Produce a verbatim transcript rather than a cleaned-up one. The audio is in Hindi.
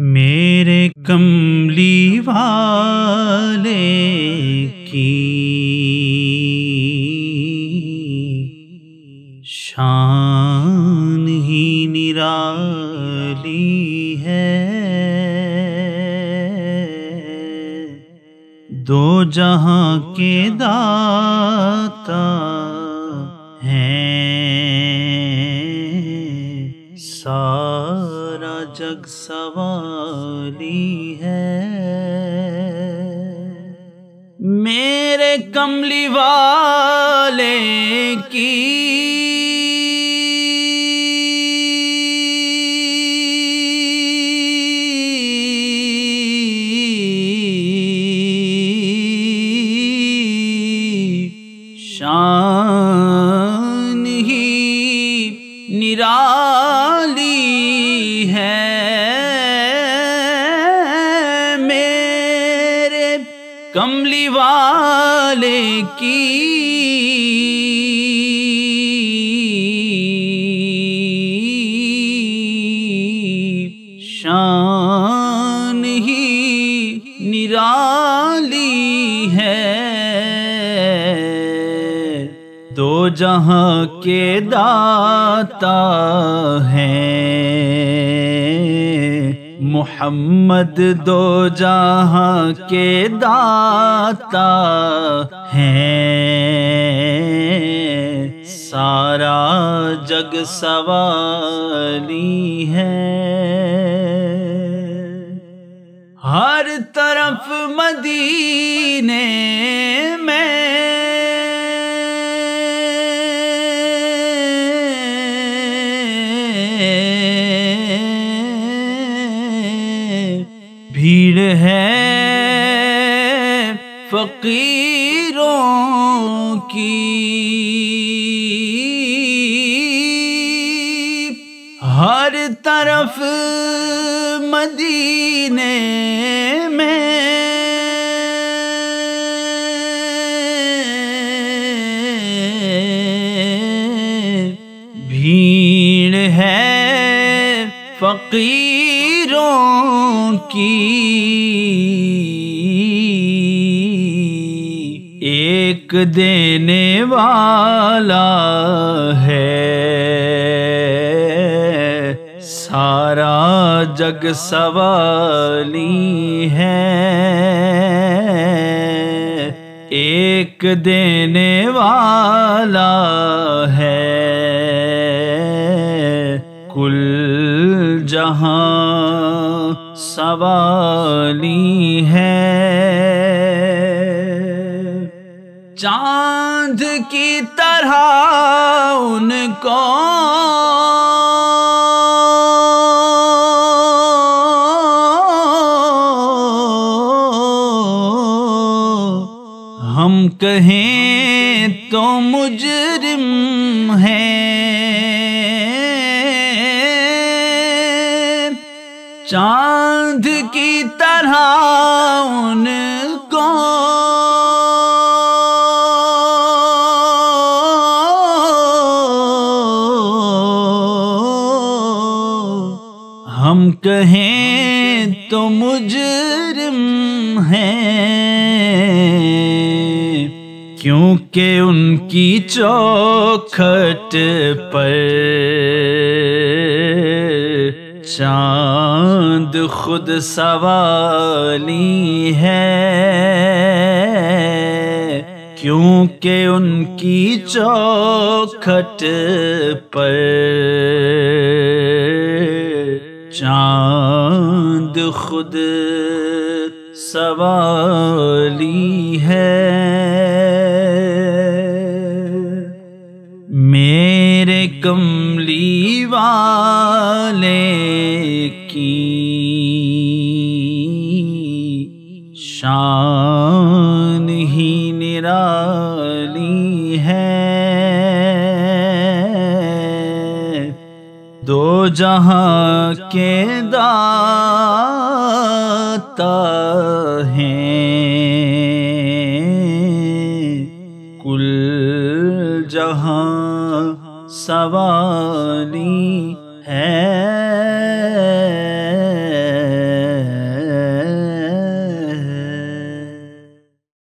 मेरे कमली वाले की शान ही निराली है, दो जहां के दाता हैं, सारा जग सवाली है। मेरे कमली वाले की शान ही निराली है। कमली वाले की शान ही निराली है, दो जहां के दाता है, मोहम्मद दो जहां के दाता हैं, सारा जग सवाली है। हर तरफ मदीने में भीड़ है फकीरों की, हर तरफ मदीने में भीड़ है फकीरों की, एक देने वाला है, सारा जग सवाली है। एक देने वाला है, कुल जहाँ सवाली है। चांद की तरह उनको हम कहें तो मुजरिम हैं, चांद की तरह उनको हम कहें तो मुजरिम हैं, क्योंकि उनकी चौखट पर चांद खुद सवाली है, क्योंकि उनकी चौखट पर चांद खुद सवाली है। मेरे कमली वाले की शान ही निराली है, दो जहां के दाता हैं, कुल जहां सवाली